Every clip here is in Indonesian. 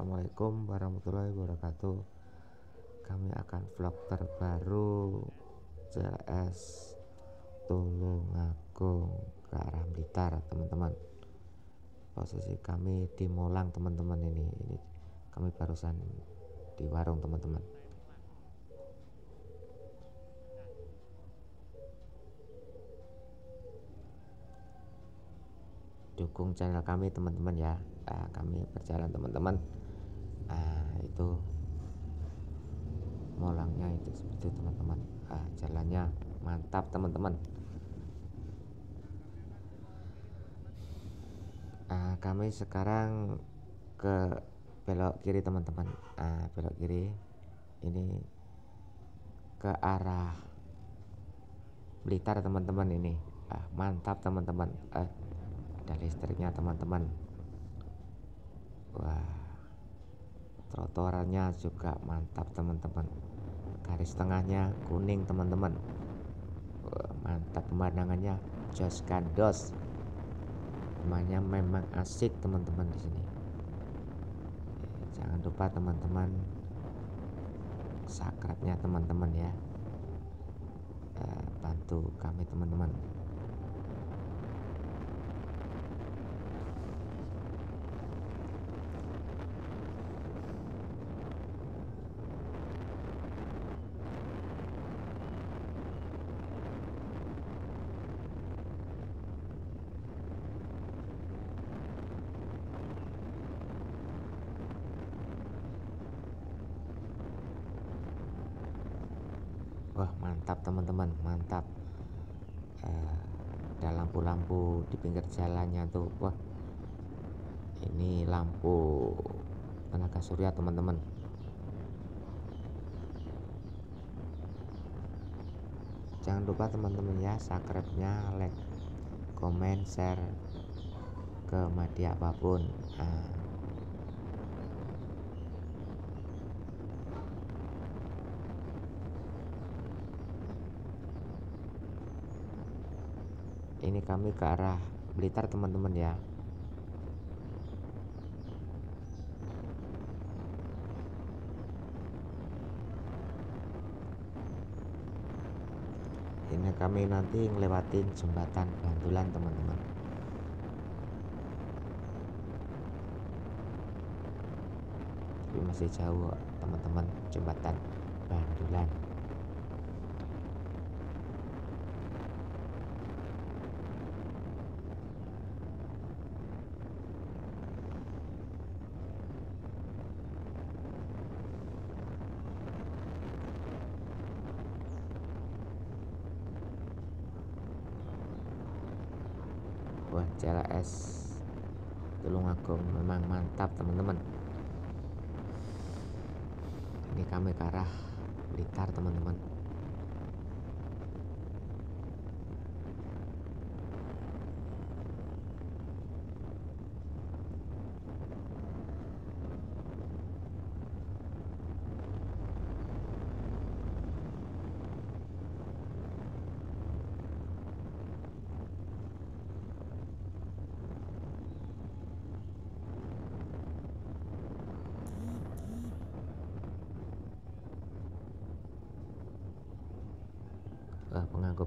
Assalamualaikum warahmatullahi wabarakatuh. Kami akan vlog terbaru JLS Tulungagung ke arah Blitar, teman-teman. Posisi kami di Molang, teman-teman. Ini kami barusan di warung, teman-teman. Dukung channel kami, teman-teman, ya. Kami berjalan, teman-teman. Itu Molangnya itu seperti itu, teman-teman. Jalannya mantap, teman-teman. Kami sekarang ke belok kiri, teman-teman. Belok kiri ini ke arah Blitar, teman-teman. Ini mantap, teman-teman. Ada listriknya, teman-teman. Wah, trotoarnya juga mantap, teman-teman. Garis tengahnya kuning, teman-teman. Mantap, pemandangannya jos kandos. Temannya memang asik, teman-teman, di sini. Jangan lupa, teman-teman, subscribe-nya, teman-teman, ya. Bantu kami, teman-teman. Wah, mantap, teman-teman, mantap. Ada lampu-lampu di pinggir jalannya tuh. Wah, ini lampu tenaga surya, teman-teman. Jangan lupa, teman-teman, ya, subscribe-nya, like, komen, share ke media apapun. Ini kami ke arah Blitar, teman-teman, ya. Ini kami nanti ngelewatin jembatan Bantulan, teman-teman. Tapi masih jauh, teman-teman, jembatan Bantulan. Wah, JLS Tulungagung memang mantap, teman-teman. Ini kami ke arah Blitar, teman-teman.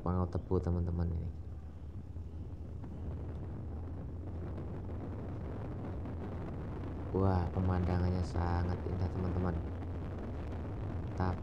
Pengangkut tebu, teman-teman, ini. Wah, pemandangannya sangat indah, teman-teman. Mantap.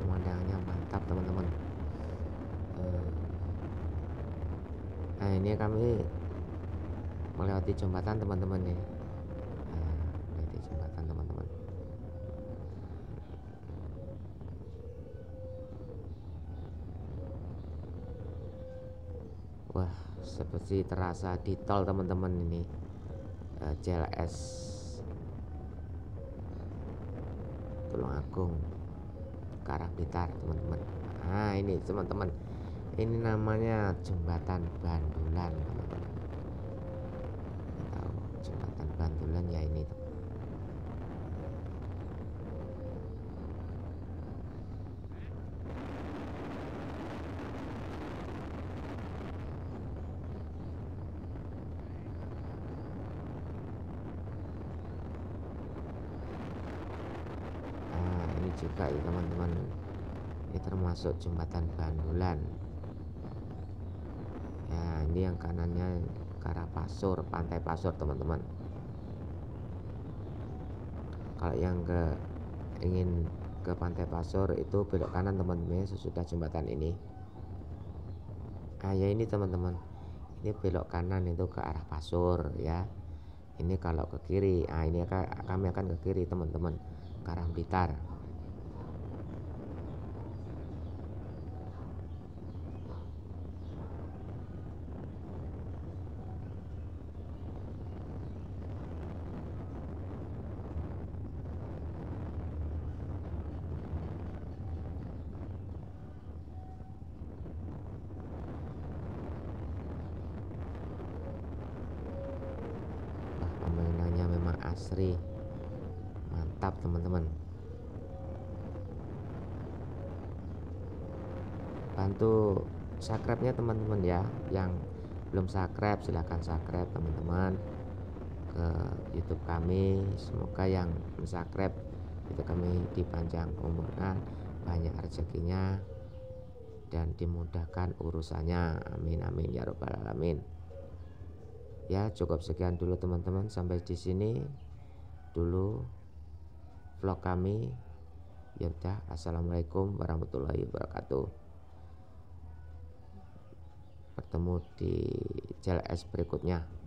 Pemandangannya mantap, teman-teman. Nah, ini kami melewati jembatan teman-teman ya. Melewati jembatan teman-teman. Wah, seperti terasa di tol teman-teman ini. JLS Tulungagung ke arah Blitar teman-teman. Nah, ini teman-teman. Ini namanya jembatan Bandulan teman-teman. Tahu jembatan Bandulan ya ini. Nah, ini juga ya teman-teman. Ini termasuk jembatan Bandulan. Nah, ini yang kanannya ke arah Pasur, Pantai Pasur teman-teman. Kalau yang ingin ke Pantai Pasur itu belok kanan teman-teman sesudah jembatan ini. Ah ya ini teman-teman, ini belok kanan itu ke arah Pasur ya. Ini kalau ke kiri, ah ini kami akan ke kiri teman-teman, ke arah Blitar. Asri, mantap teman-teman. Bantu subscribe-nya teman-teman ya. Yang belum subscribe silahkan subscribe teman-teman ke YouTube kami. Semoga yang subscribe itu kami dipanjang umurnya, banyak rezekinya, dan dimudahkan urusannya. Amin amin ya robbal alamin. Ya, cukup sekian dulu teman-teman, sampai di sini dulu vlog kami. Ya udah, assalamualaikum warahmatullahi wabarakatuh. Bertemu di JLS berikutnya.